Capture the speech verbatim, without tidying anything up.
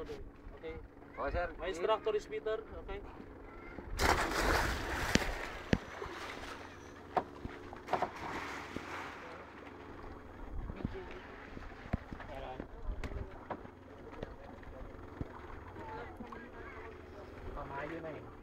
today. Okay. Okay, sir. My instructor is Peter. Okay. Pamayo na eh.